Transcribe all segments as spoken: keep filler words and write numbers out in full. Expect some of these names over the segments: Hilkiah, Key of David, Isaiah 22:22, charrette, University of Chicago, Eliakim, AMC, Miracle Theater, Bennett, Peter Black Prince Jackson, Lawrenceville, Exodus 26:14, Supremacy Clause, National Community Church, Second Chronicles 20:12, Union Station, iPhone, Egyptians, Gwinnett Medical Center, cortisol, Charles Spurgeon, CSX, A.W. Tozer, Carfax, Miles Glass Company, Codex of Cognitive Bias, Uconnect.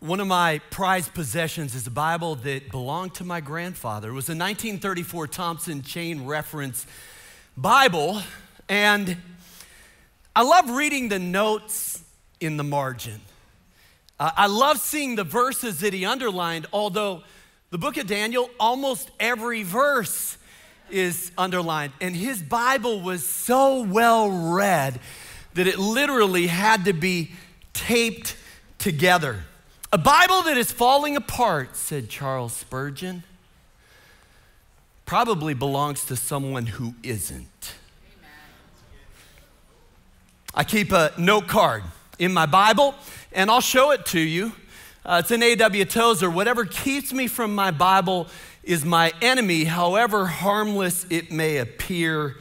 One of my prized possessions is a Bible that belonged to my grandfather. It was a nineteen thirty-four Thompson chain reference Bible, and I love reading the notes in the margin. Uh, I love seeing the verses that he underlined, although the book of Daniel, almost every verse is underlined, and his Bible was so well read that it literally had to be taped together. A Bible that is falling apart, said Charles Spurgeon, probably belongs to someone who isn't. Amen. I keep a note card in my Bible, and I'll show it to you. Uh, it's an A W Tozer. Whatever keeps me from my Bible is my enemy, however harmless it may appear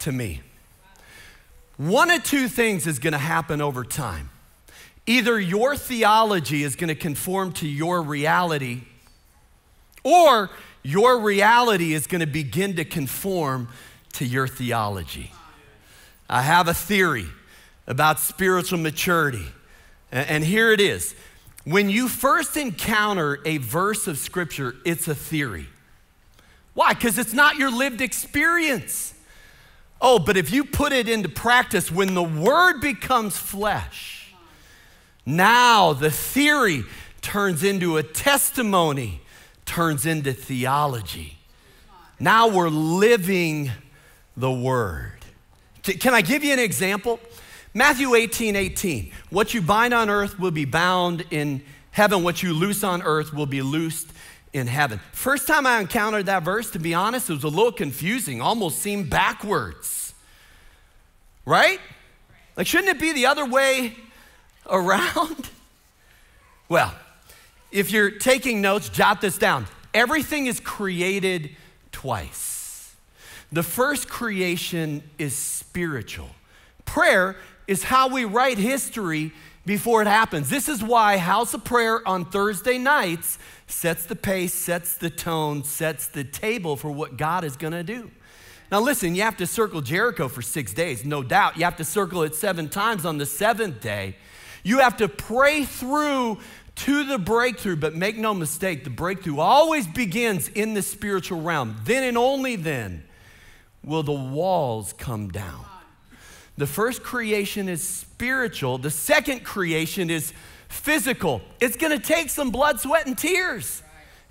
to me. One of two things is going to happen over time. Either your theology is going to conform to your reality, or your reality is going to begin to conform to your theology. I have a theory about spiritual maturity, and here it is. When you first encounter a verse of Scripture, it's a theory. Why? Because it's not your lived experience. Oh, but if you put it into practice, when the Word becomes flesh, now the theory turns into a testimony, turns into theology. Now we're living the Word. Can I give you an example? Matthew eighteen eighteen. What you bind on earth will be bound in heaven. What you loose on earth will be loosed in heaven. First time I encountered that verse, to be honest, it was a little confusing, almost seemed backwards. Right? Like, shouldn't it be the other way around? Well, if you're taking notes, jot this down. Everything is created twice. The first creation is spiritual. Prayer is how we write history before it happens. This is why House of Prayer on Thursday nights sets the pace, sets the tone, sets the table for what God is going to do. Now listen, you have to circle Jericho for six days, no doubt. You have to circle it seven times on the seventh day. You have to pray through to the breakthrough, but make no mistake, the breakthrough always begins in the spiritual realm. Then and only then will the walls come down. The first creation is spiritual. The second creation is physical. It's going to take some blood, sweat, and tears.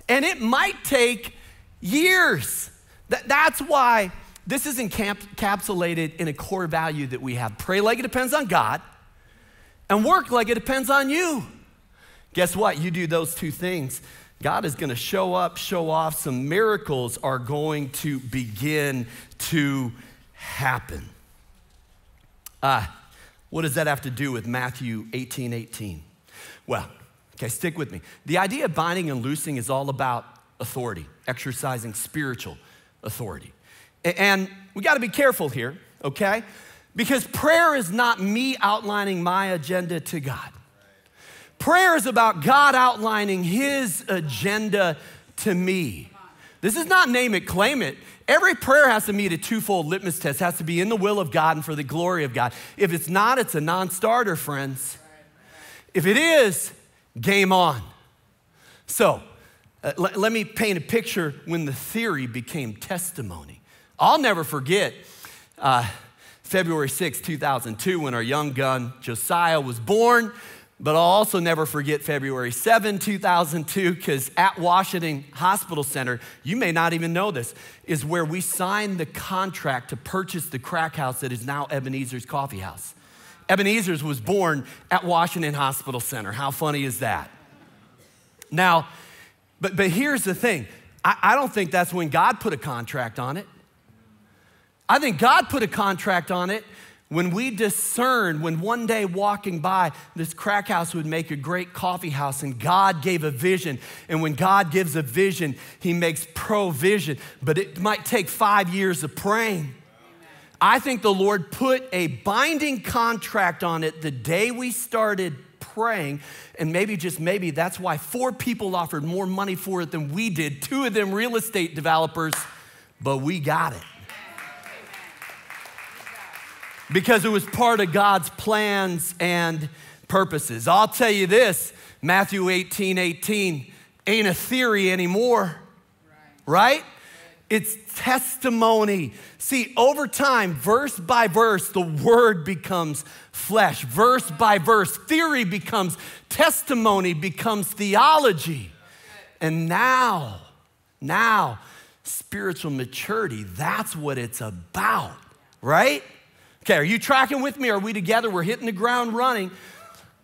And it might take years. That, that's why this is encapsulated in a core value that we have. Pray like it depends on God, and work like it depends on you. Guess what? You do those two things, God is going to show up, show off. Some miracles are going to begin to happen. Uh, what does that have to do with Matthew eighteen eighteen? Well, okay, stick with me. The idea of binding and loosing is all about authority, exercising spiritual authority. And we got to be careful here, okay? Because prayer is not me outlining my agenda to God. Prayer is about God outlining his agenda to me. This is not name it, claim it. Every prayer has to meet a twofold litmus test. It has to be in the will of God and for the glory of God. If it's not, it's a non-starter, friends. If it is, game on. So uh, let, let me paint a picture when the theory became testimony. I'll never forget uh, February sixth, two thousand two, when our young gun Josiah was born, but I'll also never forget February seventh, two thousand two, because at Washington Hospital Center, you may not even know this, is where we signed the contract to purchase the crack house that is now Ebenezer's Coffee House. Ebenezer's was born at Washington Hospital Center. How funny is that? Now, but, but here's the thing. I, I don't think that's when God put a contract on it. I think God put a contract on it When we discerned, when one day walking by, this crack house would make a great coffee house, and God gave a vision. And when God gives a vision, he makes provision. But it might take five years of praying. Amen. I think the Lord put a binding contract on it the day we started praying. And maybe, just maybe, that's why four people offered more money for it than we did. Two of them real estate developers, but we got it. Because it was part of God's plans and purposes. I'll tell you this, Matthew eighteen eighteen ain't a theory anymore, right? right? It's testimony. See, over time, verse by verse, the word becomes flesh. Verse by verse, theory becomes testimony, becomes theology. And now, now, spiritual maturity, that's what it's about, right? Okay, are you tracking with me? Are we together? We're hitting the ground running.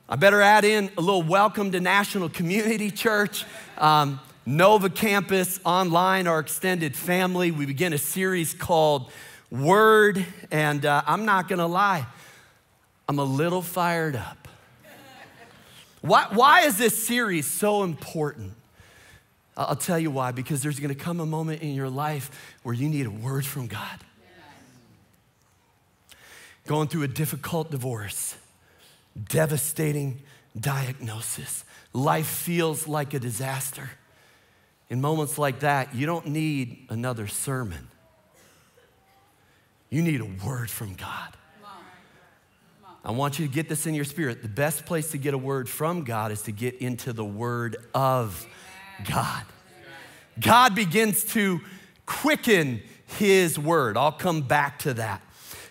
I better add in a little welcome to National Community Church, um, Nova Campus, online, our extended family. We begin a series called Word, and uh, I'm not gonna lie, I'm a little fired up. Why, why is this series so important? I'll tell you why, because there's gonna come a moment in your life where you need a word from God. Going through a difficult divorce, devastating diagnosis. Life feels like a disaster. In moments like that, you don't need another sermon. You need a word from God. I want you to get this in your spirit. The best place to get a word from God is to get into the word of God. God begins to quicken his word. I'll come back to that.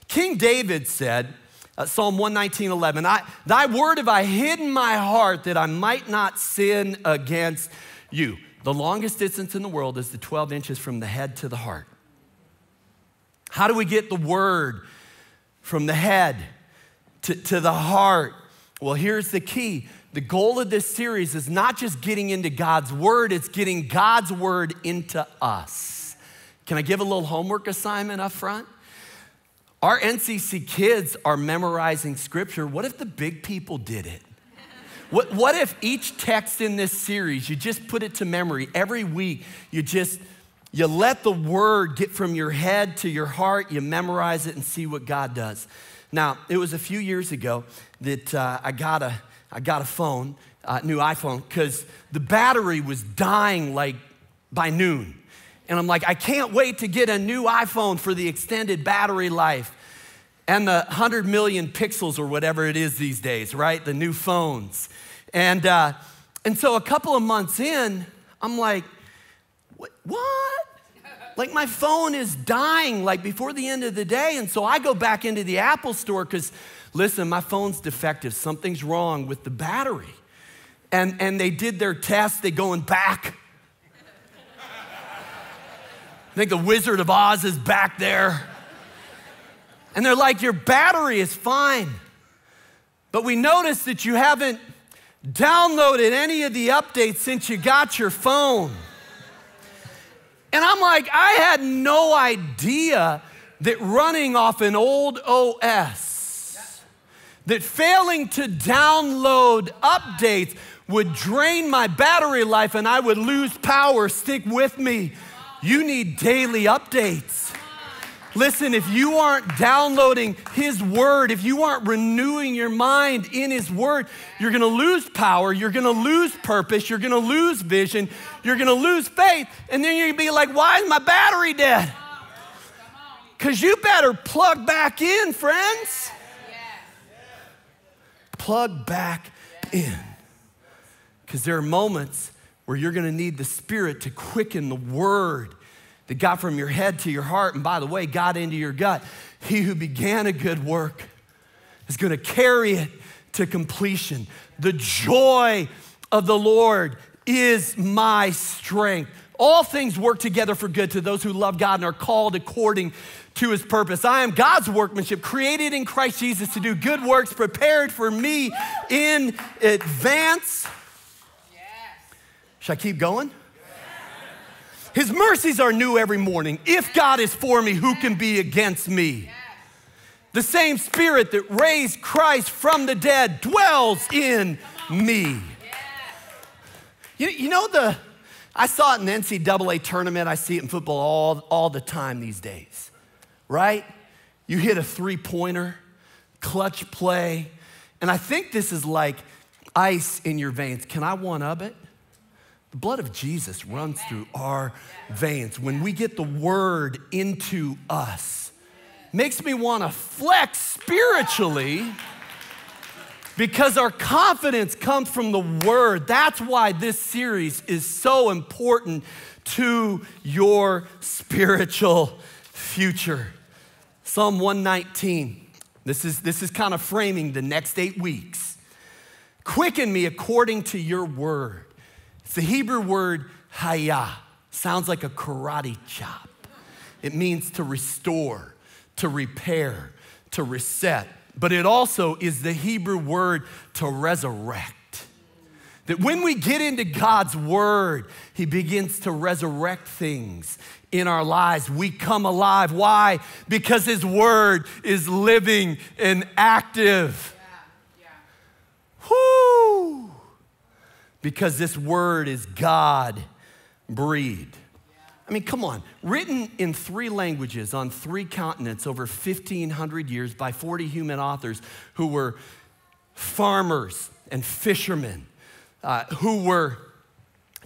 King David said, uh, Psalm one nineteen, eleven, I, thy word have I hid in my heart that I might not sin against you. The longest distance in the world is the twelve inches from the head to the heart. How do we get the word from the head to, to the heart? Well, here's the key. The goal of this series is not just getting into God's word, it's getting God's word into us. Can I give a little homework assignment up front? Our N C C kids are memorizing scripture. What if the big people did it? What, what if each text in this series, you just put it to memory every week? You just, you let the word get from your head to your heart. You memorize it and see what God does. Now, it was a few years ago that uh, I, got a, I got a phone, uh, new iPhone, because the battery was dying like by noon. And I'm like, I can't wait to get a new iPhone for the extended battery life and the one hundred million pixels or whatever it is these days, right? The new phones. And, uh, and so a couple of months in, I'm like, what? what? Like my phone is dying like before the end of the day. And so I go back into the Apple store because, listen, my phone's defective. Something's wrong with the battery. And, and they did their test. They're going back. I think the Wizard of Oz is back there. And they're like, your battery is fine. But we noticed that you haven't downloaded any of the updates since you got your phone. And I'm like, I had no idea that running off an old O S, that failing to download updates would drain my battery life and I would lose power. Stick with me. You need daily updates. Listen, if you aren't downloading his word, if you aren't renewing your mind in his word, you're gonna lose power, you're gonna lose purpose, you're gonna lose vision, you're gonna lose faith, and then you're gonna be like, why is my battery dead? Because you better plug back in, friends. Plug back in. Because there are moments where you're gonna need the Spirit to quicken the word that got from your head to your heart, and by the way, got into your gut. He who began a good work is gonna carry it to completion. The joy of the Lord is my strength. All things work together for good to those who love God and are called according to his purpose. I am God's workmanship, created in Christ Jesus to do good works prepared for me in advance. Should I keep going? Yes. His mercies are new every morning. If God is for me, who can be against me? Yes. The same Spirit that raised Christ from the dead dwells in me. You, you know, the, I saw it in the N C double A tournament. I see it in football all, all the time these days, right? You hit a three-pointer, clutch play, and I think this is like ice in your veins. Can I one-up it? The blood of Jesus runs through our veins. When we get the word into us, makes me want to flex spiritually because our confidence comes from the word. That's why this series is so important to your spiritual future. Psalm one nineteen. This is, this is kind of framing the next eight weeks. Quicken me according to your word. It's the Hebrew word hayah. Sounds like a karate chop. It means to restore, to repair, to reset. But it also is the Hebrew word to resurrect. That when we get into God's word, he begins to resurrect things in our lives. We come alive. Why? Because his word is living and active. Yeah, yeah. Whoo! Because this word is God-breathed. I mean, come on. Written in three languages on three continents over fifteen hundred years by forty human authors who were farmers and fishermen, uh, who were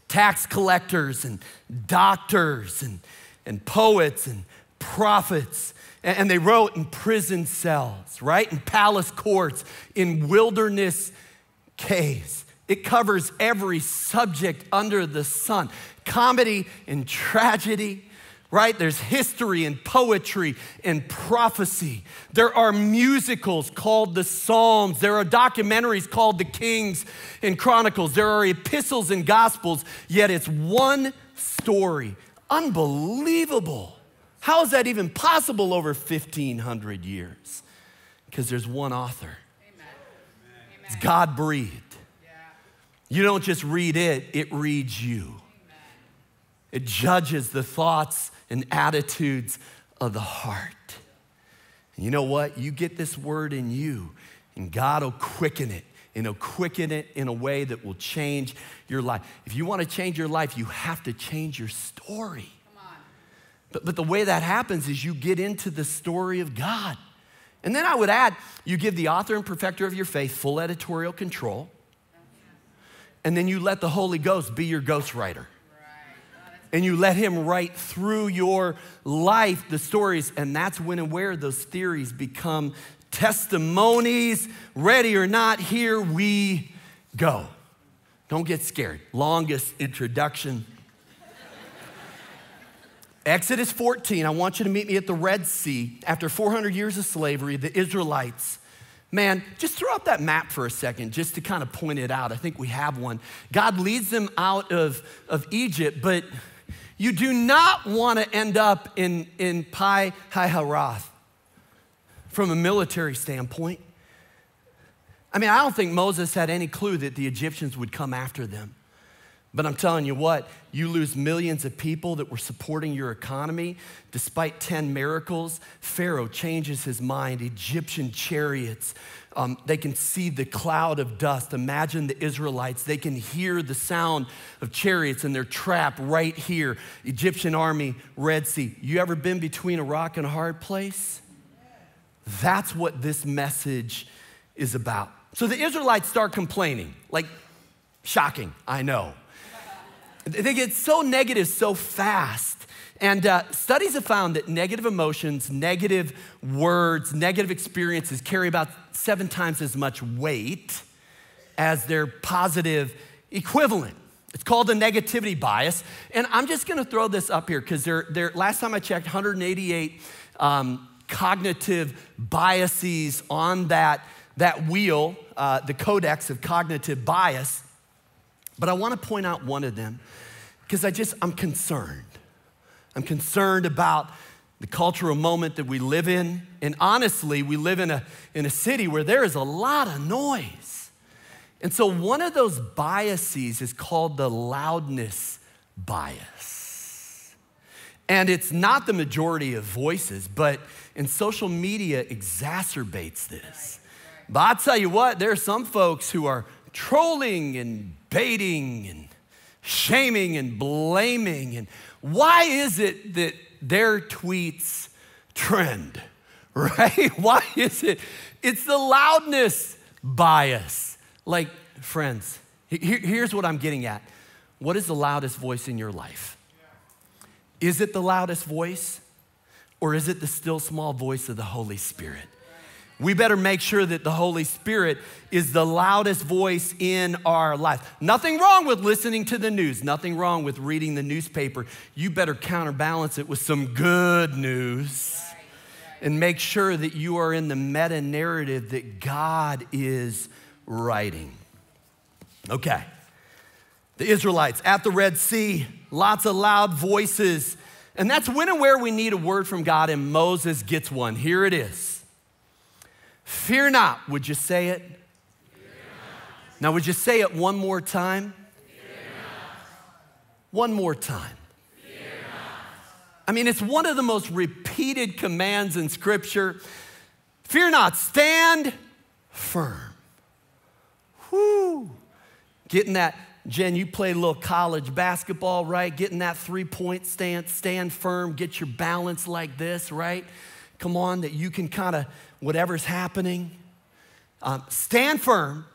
tax collectors and doctors and, and poets and prophets. And, and they wrote in prison cells, right? In palace courts, in wilderness caves. It covers every subject under the sun. Comedy and tragedy, right? There's history and poetry and prophecy. There are musicals called the Psalms. There are documentaries called the Kings and Chronicles. There are epistles and gospels, yet it's one story. Unbelievable. How is that even possible over fifteen hundred years? Because there's one author. Amen. It's God-breathed. Yeah. You don't just read it, it reads you. It judges the thoughts and attitudes of the heart. And you know what? You get this word in you, and God will quicken it, and he'll quicken it in a way that will change your life. If you want to change your life, you have to change your story. Come on. But, but the way that happens is you get into the story of God. And then I would add, you give the author and perfecter of your faith full editorial control, and then you let the Holy Ghost be your ghostwriter. And you let him write through your life the stories, and that's when and where those theories become testimonies. Ready or not, here we go. Don't get scared. Longest introduction. Exodus fourteen, I want you to meet me at the Red Sea. After four hundred years of slavery, the Israelites, man, just throw up that map for a second just to kind of point it out. I think we have one. God leads them out of, of Egypt, but you do not want to end up in, in Pi Hahiroth from a military standpoint. I mean, I don't think Moses had any clue that the Egyptians would come after them. But I'm telling you what, you lose millions of people that were supporting your economy. Despite ten miracles, Pharaoh changes his mind. Egyptian chariots, um, they can see the cloud of dust. Imagine the Israelites, they can hear the sound of chariots and they're trapped right here. Egyptian army, Red Sea. You ever been between a rock and a hard place? That's what this message is about. So the Israelites start complaining, like shocking, I know. They get so negative so fast. And uh, studies have found that negative emotions, negative words, negative experiences carry about seven times as much weight as their positive equivalent. It's called the negativity bias. And I'm just gonna throw this up here because there, there, last time I checked, one hundred eighty-eight um, cognitive biases on that, that wheel, uh, the Codex of Cognitive Bias. But I want to point out one of them because I just, I'm concerned. I'm concerned about the cultural moment that we live in. And honestly, we live in a, in a city where there is a lot of noise. And so one of those biases is called the loudness bias. And it's not the majority of voices, but and social media exacerbates this. But I'll tell you what, there are some folks who are trolling and baiting and shaming and blaming. And why is it that their tweets trend, right? Why is it? It's the loudness bias. Like, friends, here, here's what I'm getting at. What is the loudest voice in your life? Is it the loudest voice, or is it the still small voice of the Holy Spirit? We better make sure that the Holy Spirit is the loudest voice in our life. Nothing wrong with listening to the news. Nothing wrong with reading the newspaper. You better counterbalance it with some good news and make sure that you are in the meta-narrative that God is writing. Okay. The Israelites at the Red Sea, lots of loud voices. And that's when and where we need a word from God, and Moses gets one. Here it is. Fear not. Would you say it? Now, would you say it one more time? One more time. I mean, it's one of the most repeated commands in Scripture. Fear not. Stand firm. Whoo. Getting that, Jen, you played a little college basketball, right? Getting that three-point stance, stand firm, get your balance like this, right? Come on, that you can kind of, whatever's happening, um, stand firm.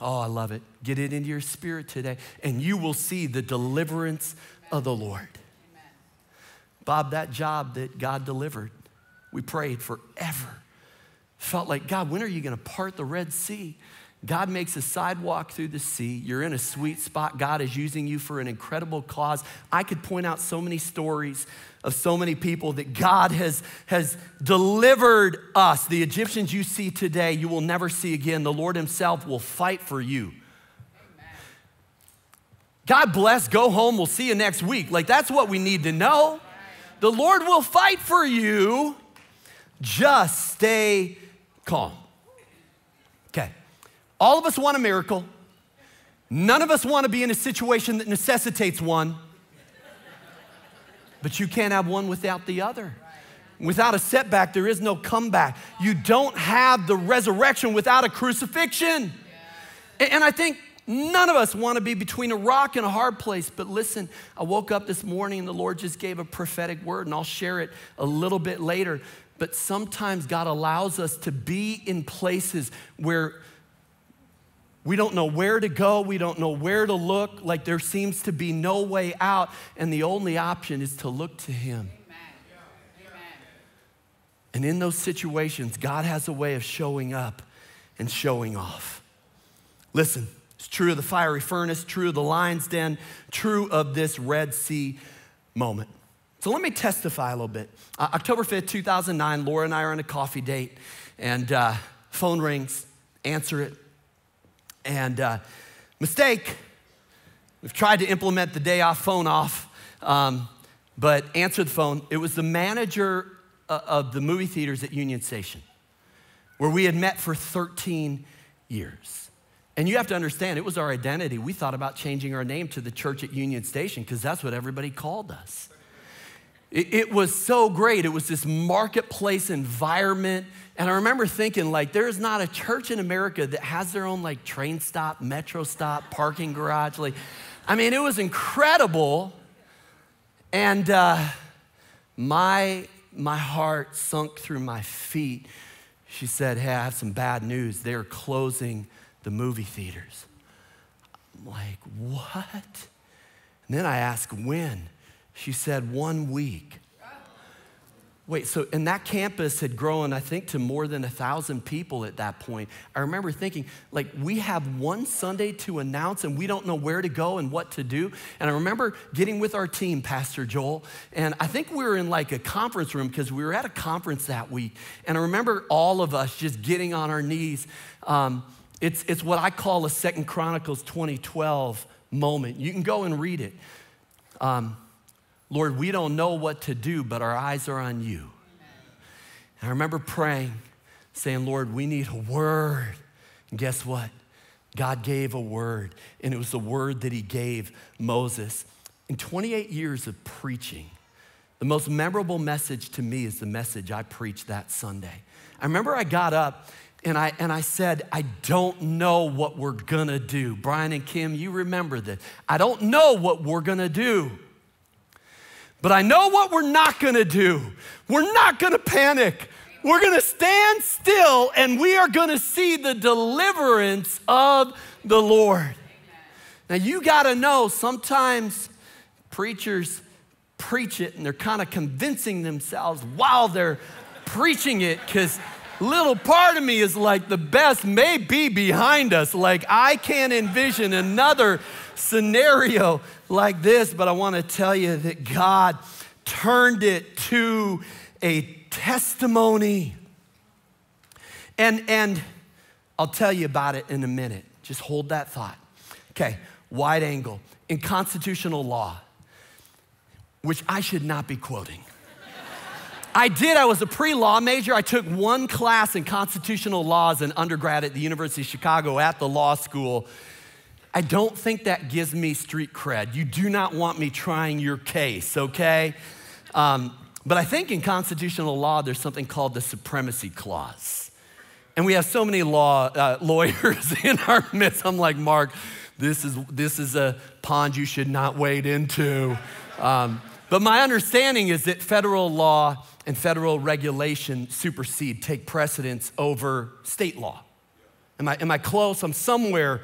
Oh, I love it. Get it into your spirit today, and you will see the deliverance of the Lord. Amen. Bob, that job that God delivered, we prayed forever. Felt like, God, when are you going to part the Red Sea? God makes a sidewalk through the sea. You're in a sweet spot. God is using you for an incredible cause. I could point out so many stories of so many people that God has, has delivered us. The Egyptians you see today, you will never see again. The Lord himself will fight for you. Amen. God bless, go home, we'll see you next week. Like, that's what we need to know. The Lord will fight for you. Just stay calm. Okay. All of us want a miracle. None of us want to be in a situation that necessitates one. But you can't have one without the other. Without a setback, there is no comeback. You don't have the resurrection without a crucifixion. And I think none of us want to be between a rock and a hard place. But listen, I woke up this morning and the Lord just gave a prophetic word, and I'll share it a little bit later. But sometimes God allows us to be in places where we don't know where to go. We don't know where to look. Like, there seems to be no way out. And the only option is to look to him. Amen. Amen. And in those situations, God has a way of showing up and showing off. Listen, it's true of the fiery furnace, true of the lion's den, true of this Red Sea moment. So let me testify a little bit. Uh, October fifth, two thousand nine, Laura and I are on a coffee date. And uh, phone rings. Answer it. And uh, mistake, we've tried to implement the day off, phone off, um, but answer the phone. It was the manager of the movie theaters at Union Station, where we had met for thirteen years. And you have to understand, it was our identity. We thought about changing our name to the church at Union Station because that's what everybody called us. It, it was so great. It was this marketplace environment. And I remember thinking, like, there is not a church in America that has their own, like, train stop, metro stop, parking garage. Like, I mean, it was incredible. And uh, my, my heart sunk through my feet. She said, hey, I have some bad news. They're closing the movie theaters. I'm like, what? And then I asked, when? She said, one week. Wait, so, and that campus had grown, I think, to more than one thousand people at that point. I remember thinking, like, we have one Sunday to announce, and we don't know where to go and what to do. And I remember getting with our team, Pastor Joel, and I think we were in, like, a conference room because we were at a conference that week. And I remember all of us just getting on our knees. Um, it's, it's what I call a Second Chronicles twenty twelve moment. You can go and read it. Um, Lord, we don't know what to do, but our eyes are on you. Amen. And I remember praying, saying, Lord, we need a word. And guess what? God gave a word, and it was the word that he gave Moses. In twenty-eight years of preaching, The most memorable message to me is the message I preached that Sunday. I remember I got up and I, and I said, I don't know what we're gonna do. Brian and Kim, you remember this. I don't know what we're gonna do, but I know what we're not gonna do. We're not gonna panic. We're gonna stand still and we are gonna see the deliverance of the Lord. Now you gotta know, sometimes preachers preach it and they're kind of convincing themselves while they're preaching it, because little part of me is like, the best may be behind us. Like, I can't envision another scenario like this, but I want to tell you that God turned it to a testimony. And, and I'll tell you about it in a minute. Just hold that thought. Okay, wide angle. In constitutional law, which I should not be quoting. I did, I was a pre-law major. I took one class in constitutional law as an undergrad at the University of Chicago at the law school. I don't think that gives me street cred. You do not want me trying your case, okay? Um, but I think in constitutional law, there's something called the supremacy clause. And we have so many law uh, lawyers in our midst. I'm like, Mark, this is, this is a pond you should not wade into. Um, but my understanding is that federal law and federal regulation supersede, take precedence over state law. Am I, am I close? I'm somewhere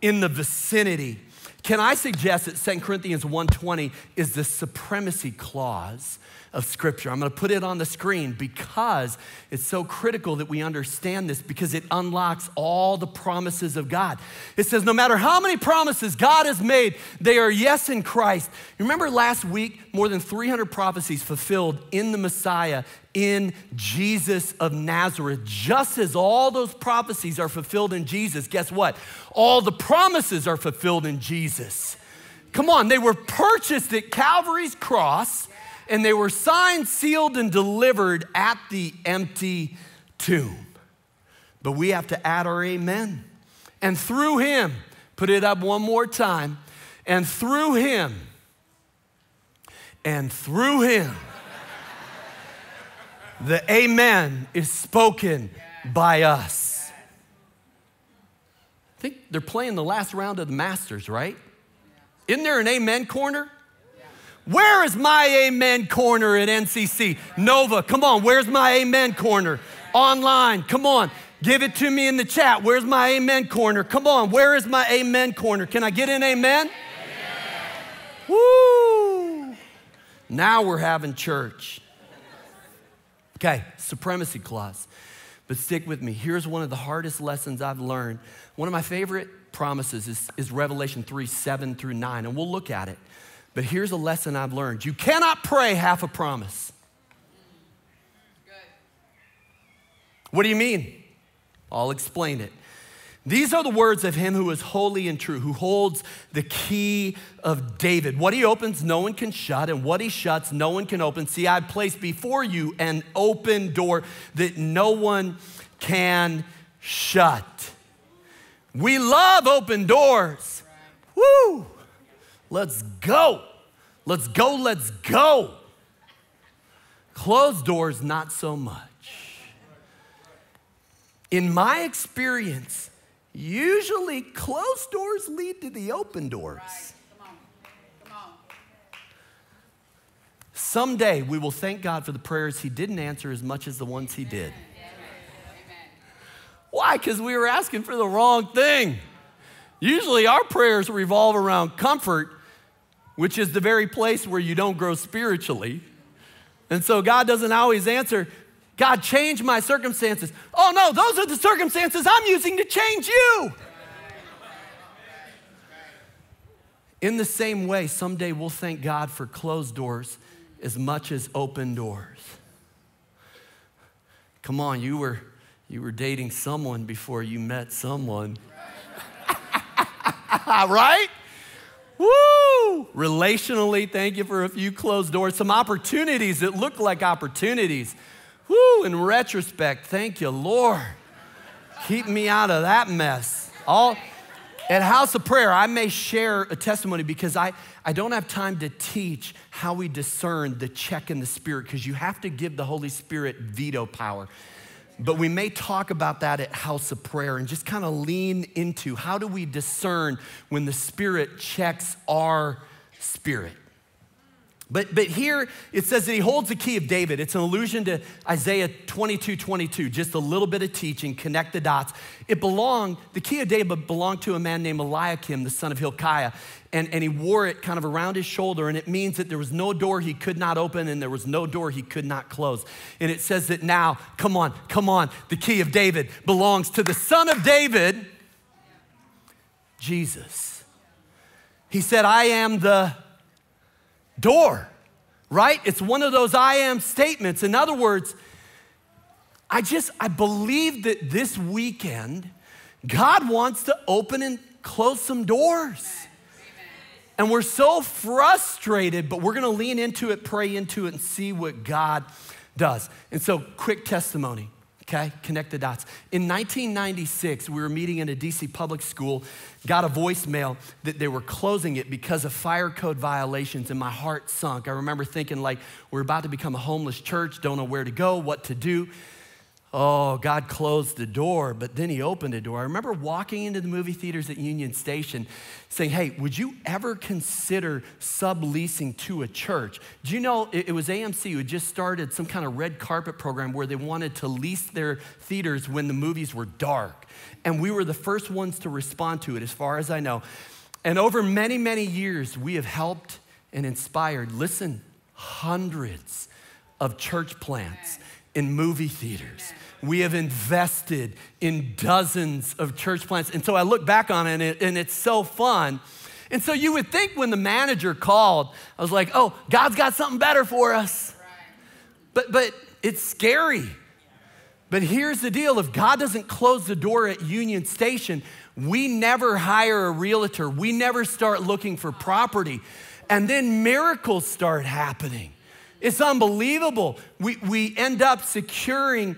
in the vicinity. Can I suggest that Second Corinthians one twenty is the supremacy clause of Scripture? I'm gonna put it on the screen because it's so critical that we understand this, because it unlocks all the promises of God. It says, no matter how many promises God has made, they are yes in Christ. You remember last week, more than three hundred prophecies fulfilled in the Messiah, in Jesus of Nazareth. Just as all those prophecies are fulfilled in Jesus, guess what? All the promises are fulfilled in Jesus. Come on, they were purchased at Calvary's cross, and they were signed, sealed, and delivered at the empty tomb. But we have to add our amen. And through him, put it up one more time, and through him, and through him, the amen is spoken by us. I think they're playing the last round of the Masters, right? Isn't there an amen corner? Where is my amen corner at N C C? Nova, come on, where's my amen corner? Online, come on, give it to me in the chat. Where's my amen corner? Come on, where is my amen corner? Can I get an amen? Amen. Woo! Now we're having church. Okay, supremacy clause. But stick with me. Here's one of the hardest lessons I've learned. One of my favorite promises is, is Revelation three, seven through nine, and we'll look at it. But here's a lesson I've learned. You cannot pray half a promise. Good. What do you mean? I'll explain it. These are the words of him who is holy and true, who holds the key of David. What he opens, no one can shut, and what he shuts, no one can open. See, I place before you an open door that no one can shut. We love open doors. Woo! Let's go. Let's go, let's go. Closed doors, not so much. In my experience, usually closed doors lead to the open doors. Right. Come on. Come on. Someday we will thank God for the prayers he didn't answer as much as the ones he did. Amen. Why? Because we were asking for the wrong thing. Usually our prayers revolve around comfort, which is the very place where you don't grow spiritually. And so God doesn't always answer, God, change my circumstances. Oh no, those are the circumstances I'm using to change you. In the same way, someday we'll thank God for closed doors as much as open doors. Come on, you were, you were dating someone before you met someone. Right? Woo! Relationally, thank you for a few closed doors. Some opportunities that look like opportunities. Woo, in retrospect, thank you, Lord. Keep me out of that mess. All, At House of Prayer, I may share a testimony because I, I don't have time to teach how we discern the check in the Spirit, because you have to give the Holy Spirit veto power. But we may talk about that at House of Prayer and just kind of lean into how do we discern when the Spirit checks our spirit. But, but here it says that he holds the key of David. It's an allusion to Isaiah twenty-two twenty-two, just a little bit of teaching, connect the dots. It belonged, the key of David belonged to a man named Eliakim, the son of Hilkiah, and, and he wore it kind of around his shoulder, and it means that there was no door he could not open and there was no door he could not close. And it says that now, come on, come on, the key of David belongs to the son of David, Jesus. He said, I am the door, right? It's one of those I am statements. In other words, I just, I believe that this weekend, God wants to open and close some doors. Amen. And we're so frustrated, but we're gonna lean into it, pray into it, and see what God does. And so, quick testimony, okay? Connect the dots. In nineteen ninety-six, we were meeting in a D C public school, got a voicemail that they were closing it because of fire code violations, and my heart sunk. I remember thinking, like, we're about to become a homeless church, don't know where to go, what to do. Oh, God closed the door, but then he opened a door. I remember walking into the movie theaters at Union Station saying, hey, would you ever consider subleasing to a church? Do you know it, it was A M C who had just started some kind of red carpet program where they wanted to lease their theaters when the movies were dark. And we were the first ones to respond to it, as far as I know. And over many, many years, we have helped and inspired, listen, hundreds of church plants in movie theaters. We have invested in dozens of church plants. And so I look back on it and, it, and it's so fun. And so you would think when the manager called, I was like, oh, God's got something better for us. But, but it's scary. But here's the deal, if God doesn't close the door at Union Station, we never hire a realtor. We never start looking for property. And then miracles start happening. It's unbelievable. We, we end up securing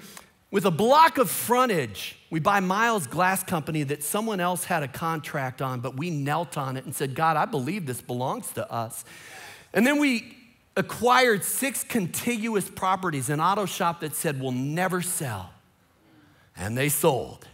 with a block of frontage. We buy Miles Glass Company that someone else had a contract on, but we knelt on it and said, God, I believe this belongs to us. And then we acquired six contiguous properties, an auto shop that said, we'll never sell. And they sold.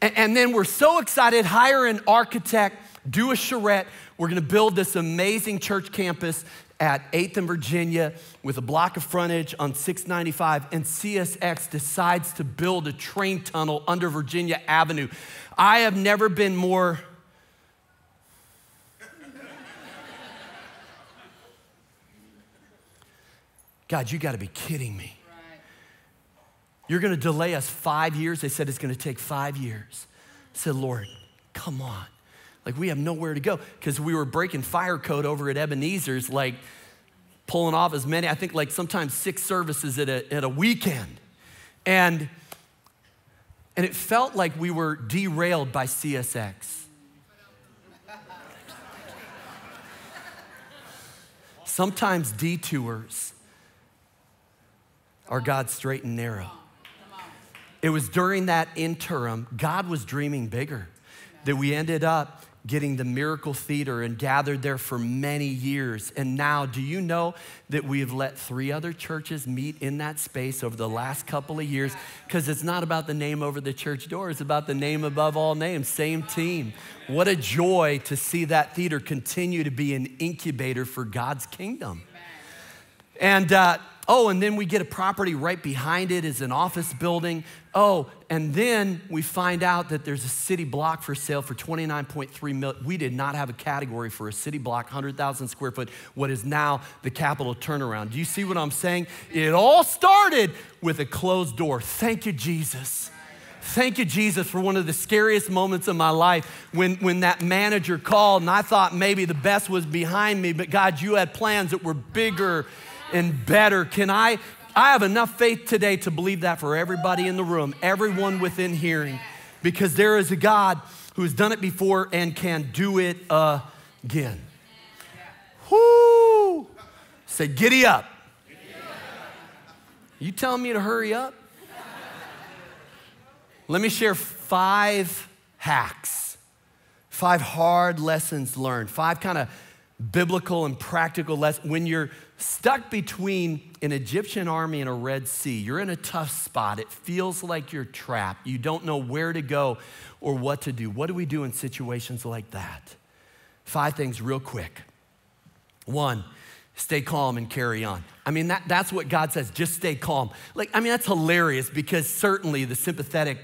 And, and then we're so excited, hire an architect, do a charrette. We're gonna build this amazing church campus at eighth and Virginia with a block of frontage on six ninety-five, and C S X decides to build a train tunnel under Virginia Avenue. I have never been more God, you gotta be kidding me. Right. You're gonna delay us five years. They said it's gonna take five years. I said, Lord, come on. Like, we have nowhere to go, because we were breaking fire code over at Ebenezer's, like pulling off as many, I think like sometimes six services at a, at a weekend. And, and it felt like we were derailed by C S X. Sometimes detours are God's straight and narrow. It was during that interim, God was dreaming bigger, that we ended up getting the Miracle Theater and gathered there for many years. And now, do you know that we have let three other churches meet in that space over the last couple of years? Because it's not about the name over the church door, it's about the name above all names, same team. What a joy to see that theater continue to be an incubator for God's kingdom. And, uh, Oh, and then we get a property right behind it as an office building. Oh, and then we find out that there's a city block for sale for twenty-nine point three million. We did not have a category for a city block, one hundred thousand square foot, what is now the Capitol turnaround. Do you see what I'm saying? It all started with a closed door. Thank you, Jesus. Thank you, Jesus, for one of the scariest moments of my life when, when that manager called and I thought maybe the best was behind me, but God, you had plans that were bigger and better. Can I, I have enough faith today to believe that for everybody in the room, everyone within hearing, because there is a God who has done it before and can do it again. Whoo! Say, giddy up. You telling me to hurry up? Let me share five hacks Five hard lessons learned. Five kind of biblical and practical lessons. When you're stuck between an Egyptian army and a Red Sea, you're in a tough spot. It feels like you're trapped. You don't know where to go or what to do. What do we do in situations like that? Five things real quick. One, stay calm and carry on. I mean, that, that's what God says, just stay calm. Like, I mean, that's hilarious because certainly the sympathetic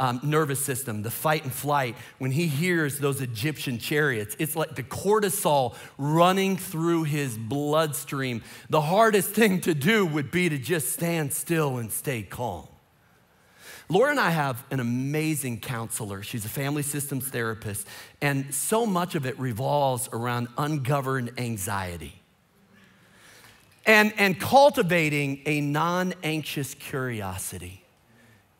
um, nervous system, the fight and flight, when he hears those Egyptian chariots, it's like the cortisol running through his bloodstream. The hardest thing to do would be to just stand still and stay calm. Laura and I have an amazing counselor. She's a family systems therapist, and so much of it revolves around ungoverned anxiety and, and cultivating a non-anxious curiosity.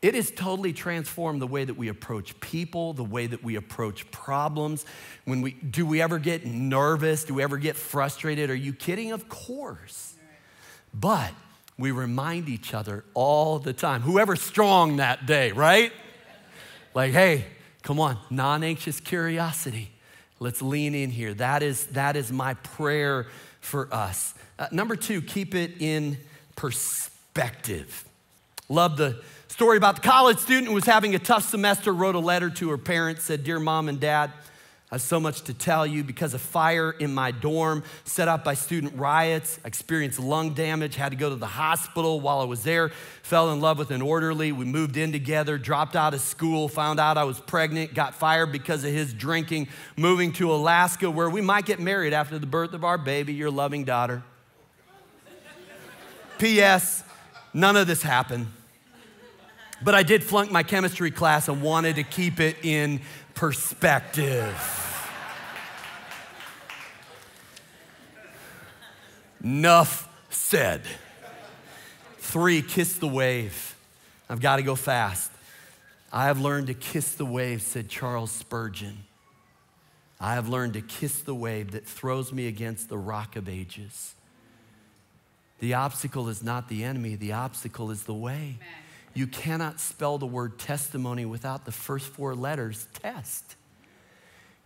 It has totally transformed the way that we approach people, the way that we approach problems. When we, do we ever get nervous? Do we ever get frustrated? Are you kidding? Of course. But we remind each other all the time, whoever's strong that day, right? Like, hey, come on, non-anxious curiosity. Let's lean in here. That is, that is my prayer for us. Uh, number two, keep it in perspective. Love the story about the college student who was having a tough semester, wrote a letter to her parents, said, "Dear Mom and Dad, I have so much to tell you. Because of fire in my dorm set up by student riots, I experienced lung damage, had to go to the hospital while I was there, fell in love with an orderly. We moved in together, dropped out of school, found out I was pregnant, got fired because of his drinking, moving to Alaska where we might get married after the birth of our baby, your loving daughter. P S None of this happened. But I did flunk my chemistry class and wanted to keep it in perspective." Nuff said. Three, kiss the wave. I've got to go fast. "I have learned to kiss the wave," said Charles Spurgeon. "I have learned to kiss the wave that throws me against the rock of ages." The obstacle is not the enemy. The obstacle is the way. Amen. You cannot spell the word testimony without the first four letters, test.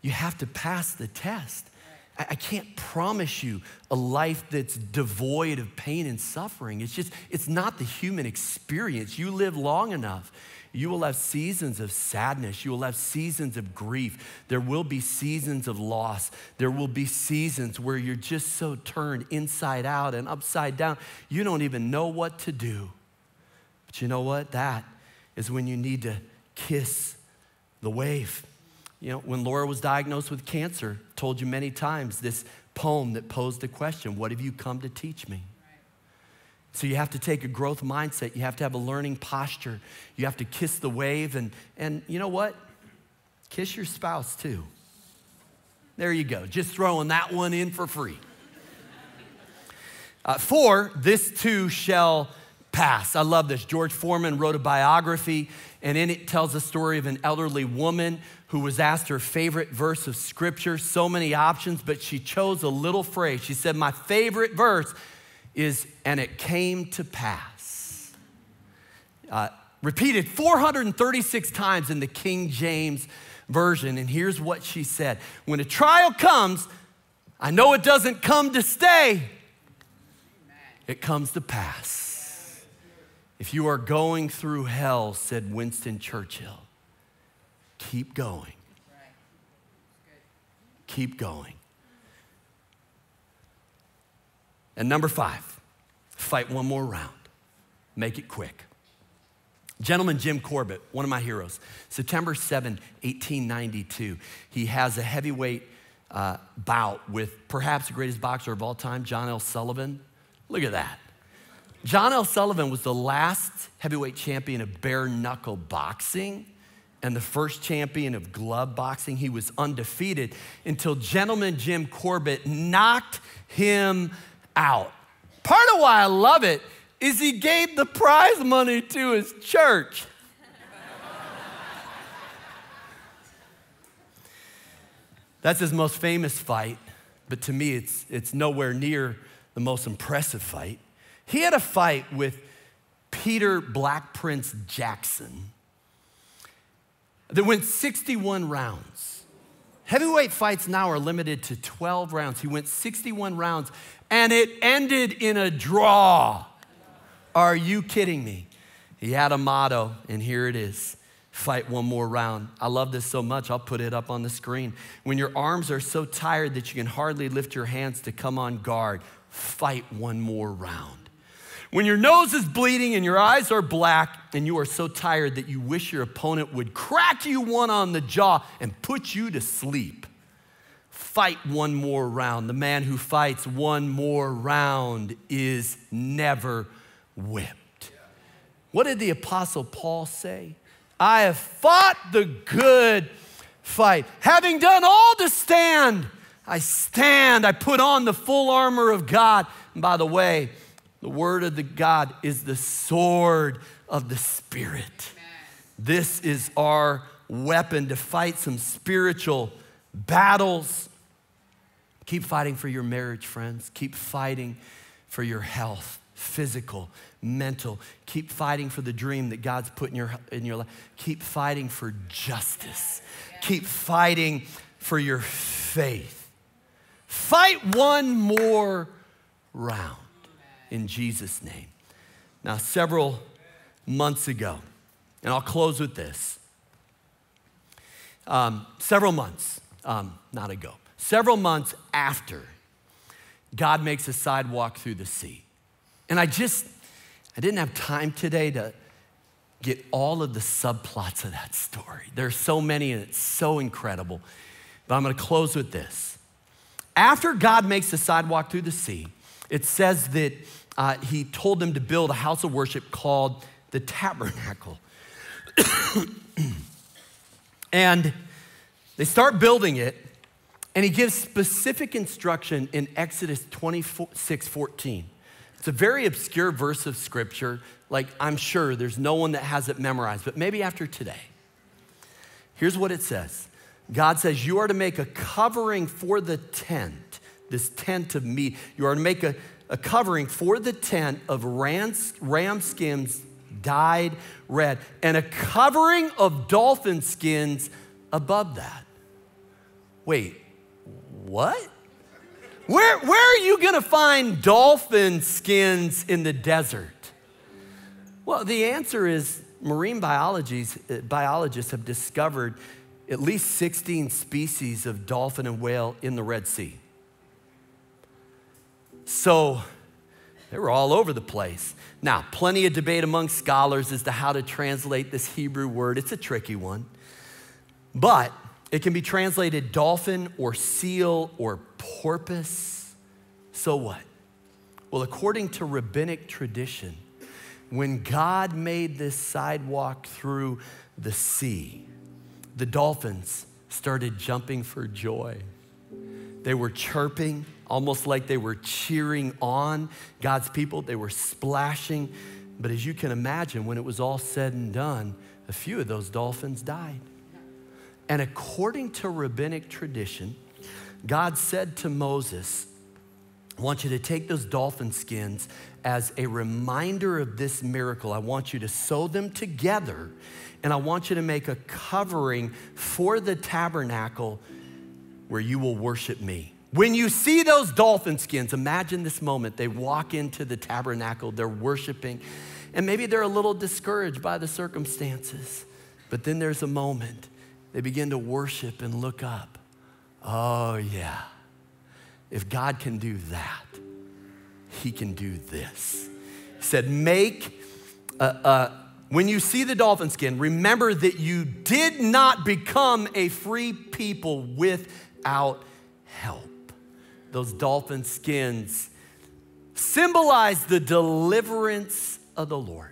You have to pass the test. I, I can't promise you a life that's devoid of pain and suffering. It's just, it's not the human experience. You live long enough, you will have seasons of sadness. You will have seasons of grief. There will be seasons of loss. There will be seasons where you're just so turned inside out and upside down, you don't even know what to do. But you know what? That is when you need to kiss the wave. You know, when Laura was diagnosed with cancer, I told you many times this poem that posed the question, "What have you come to teach me?" Right. So you have to take a growth mindset. You have to have a learning posture. You have to kiss the wave. And, and you know what? Kiss your spouse too. There you go. Just throwing that one in for free. Uh, four, this too shall pass. I love this. George Foreman wrote a biography, and in it tells the story of an elderly woman who was asked her favorite verse of scripture. So many options, but she chose a little phrase. She said, "My favorite verse is, 'And it came to pass.'" Uh, repeated four hundred thirty-six times in the King James Version, and here's what she said: "When a trial comes, I know it doesn't come to stay. It comes to pass." If you are going through hell, said Winston Churchill, keep going. Keep going. And number five, fight one more round. Make it quick. Gentleman Jim Corbett, one of my heroes, September seventh, eighteen ninety-two, he has a heavyweight uh, bout with perhaps the greatest boxer of all time, John L. Sullivan. Look at that. John L. Sullivan was the last heavyweight champion of bare knuckle boxing and the first champion of glove boxing. He was undefeated until Gentleman Jim Corbett knocked him out. Part of why I love it is he gave the prize money to his church. That's his most famous fight, but to me it's, it's nowhere near the most impressive fight. He had a fight with Peter Black Prince Jackson that went sixty-one rounds. Heavyweight fights now are limited to twelve rounds. He went sixty-one rounds, and it ended in a draw. Are you kidding me? He had a motto, and here it is. Fight one more round. I love this so much, I'll put it up on the screen. When your arms are so tired that you can hardly lift your hands to come on guard, fight one more round. When your nose is bleeding and your eyes are black and you are so tired that you wish your opponent would crack you one on the jaw and put you to sleep, fight one more round. The man who fights one more round is never whipped. What did the Apostle Paul say? I have fought the good fight. Having done all to stand, I stand. I put on the full armor of God. And by the way, the word of the God is the sword of the Spirit. Amen. This is our weapon to fight some spiritual battles. Keep fighting for your marriage, friends. Keep fighting for your health, physical, mental. Keep fighting for the dream that God's put in your, in your life. Keep fighting for justice. Yeah. Keep fighting for your faith. Fight one more round in Jesus' name. Now, several months ago, and I'll close with this. Um, several months, um, not ago, several months after, God makes a sidewalk through the sea. And I just, I didn't have time today to get all of the subplots of that story. There are so many and it's so incredible. But I'm gonna close with this. After God makes the sidewalk through the sea, it says that uh, he told them to build a house of worship called the Tabernacle. And they start building it, and he gives specific instruction in Exodus twenty-six fourteen. It's a very obscure verse of scripture. Like, I'm sure there's no one that has it memorized, but maybe after today. Here's what it says. God says, you are to make a covering for the tent, this tent of meat. You are to make a, a covering for the tent of ram, ram skins dyed red and a covering of dolphin skins above that. Wait, what? Where, where are you gonna find dolphin skins in the desert? Well, the answer is marine biologists, biologists have discovered at least sixteen species of dolphin and whale in the Red Sea. So they were all over the place. Now, plenty of debate among scholars as to how to translate this Hebrew word. It's a tricky one, but it can be translated dolphin or seal or porpoise. So what? Well, according to rabbinic tradition, when God made this sidewalk through the sea, the dolphins started jumping for joy. They were chirping, almost like they were cheering on God's people. They were splashing. But as you can imagine, when it was all said and done, a few of those dolphins died. And according to rabbinic tradition, God said to Moses, I want you to take those dolphin skins as a reminder of this miracle. I want you to sew them together, and I want you to make a covering for the tabernacle where you will worship me. When you see those dolphin skins, imagine this moment. They walk into the tabernacle, they're worshiping, and maybe they're a little discouraged by the circumstances, but then there's a moment they begin to worship and look up. Oh yeah, if God can do that, he can do this. He said, make, uh, uh, when you see the dolphin skin, remember that you did not become a free people without help. Those dolphin skins symbolize the deliverance of the Lord.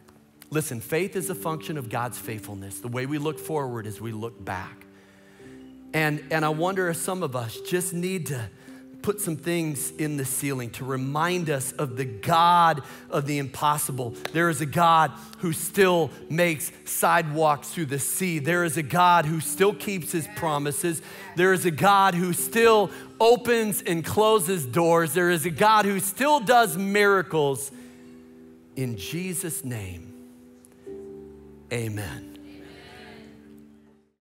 Listen, faith is a function of God's faithfulness. The way we look forward is we look back. And, and I wonder if some of us just need to put some things in the ceiling to remind us of the God of the impossible. There is a God who still makes sidewalks through the sea. There is a God who still keeps his promises. There is a God who still opens and closes doors. There is a God who still does miracles. In Jesus' name, amen.